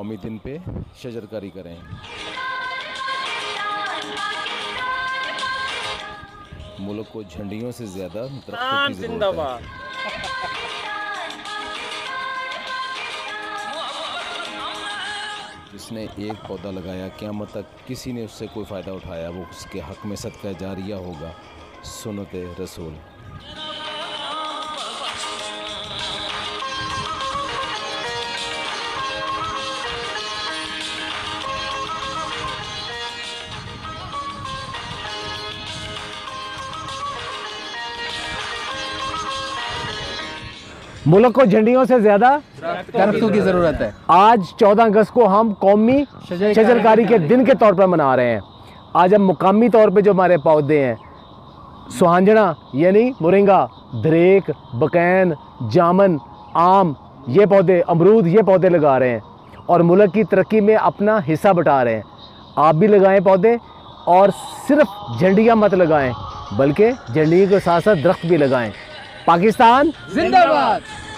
कौमी दिन पे शजरकारी करें। मुल्क को झंडियों से ज़्यादा दरख्तों की ज़रूरत है। जिसने एक पौधा लगाया क़यामत तक किसी ने उससे कोई फ़ायदा उठाया, वो उसके हक़ में सदका जारिया होगा। सुन्नत रसूल। मुल्क को झंडियों से ज्यादा दरख्तों की जरूरत है। आज 14 अगस्त को हम कौमी शजरकारी के दिन के तौर पर मना रहे हैं। आज हम मुकामी तौर पे जो हमारे पौधे हैं, सुहांजना यानी मोरिंगा, धरेक, बकैन, जामन, आम, ये पौधे, अमरूद, ये पौधे लगा रहे हैं और मुल्क की तरक्की में अपना हिस्सा बटा रहे हैं। आप भी लगाएं पौधे और सिर्फ झंडियाँ मत लगाएं, बल्कि झंडियों के साथ साथ दरख्त भी लगाएं। पाकिस्तान जिंदाबाद।